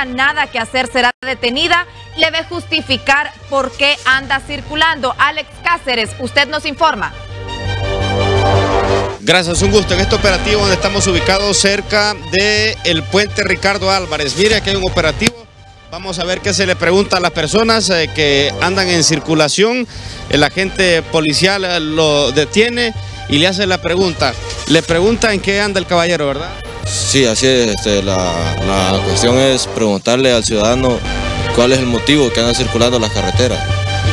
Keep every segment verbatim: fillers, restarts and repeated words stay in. tenga nada que hacer será detenida. Le ve justificar por qué anda circulando. Alex Cáceres, usted nos informa. Gracias, un gusto. En este operativo donde estamos ubicados cerca del puente Ricardo Álvarez. Mire, aquí hay un operativo. Vamos a ver qué se le pregunta a las personas eh, que andan en circulación. El agente policial eh, lo detiene y le hace la pregunta. Le pregunta en qué anda el caballero, ¿verdad? Sí, así es. Este, la, la cuestión es preguntarle al ciudadano cuál es el motivo que anda circulando las carreteras.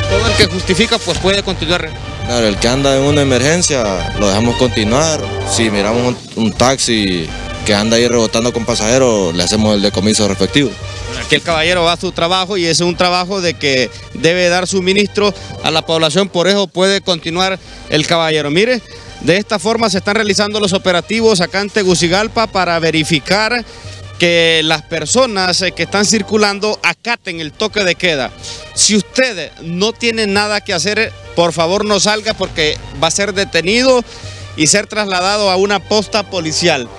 Todo el que justifica pues puede continuar. Claro, el que anda en una emergencia lo dejamos continuar. Si miramos un, un taxi que anda ahí rebotando con pasajeros, le hacemos el decomiso respectivo. Aquí el caballero va a su trabajo y es un trabajo de que debe dar suministro a la población, por eso puede continuar el caballero. Mire, de esta forma se están realizando los operativos acá en Tegucigalpa para verificar que las personas que están circulando acaten el toque de queda. Si usted no tiene nada que hacer, por favor no salga porque va a ser detenido y ser trasladado a una posta policial.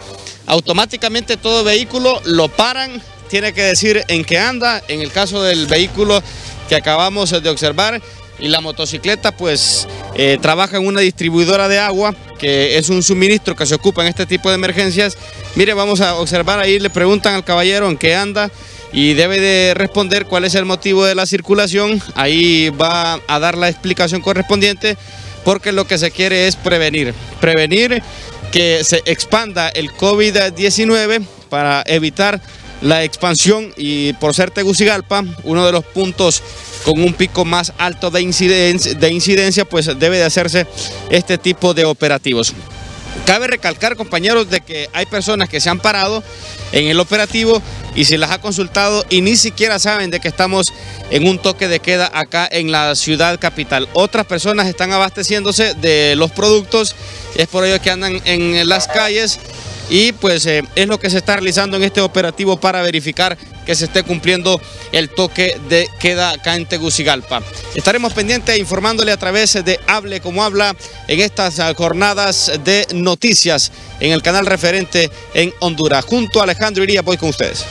Automáticamente todo vehículo lo paran, tiene que decir en qué anda, en el caso del vehículo que acabamos de observar y la motocicleta, pues eh, trabaja en una distribuidora de agua, que es un suministro que se ocupa en este tipo de emergencias. Mire, vamos a observar ahí, le preguntan al caballero en qué anda y debe de responder cuál es el motivo de la circulación. Ahí va a dar la explicación correspondiente porque lo que se quiere es prevenir, prevenir que se expanda el COVID diecinueve para evitar la expansión y por ser Tegucigalpa, uno de los puntos con un pico más alto de incidencia, de incidencia, pues debe de hacerse este tipo de operativos. Cabe recalcar, compañeros, de que hay personas que se han parado en el operativo y se las ha consultado y ni siquiera saben de que estamos en un toque de queda acá en la ciudad capital. Otras personas están abasteciéndose de los productos, es por ello que andan en las calles y pues eh, es lo que se está realizando en este operativo para verificar que se esté cumpliendo el toque de queda acá en Tegucigalpa. Estaremos pendientes informándole a través de Hable como habla en estas jornadas de noticias en el canal referente en Honduras. Junto a Alejandro Iría voy con ustedes.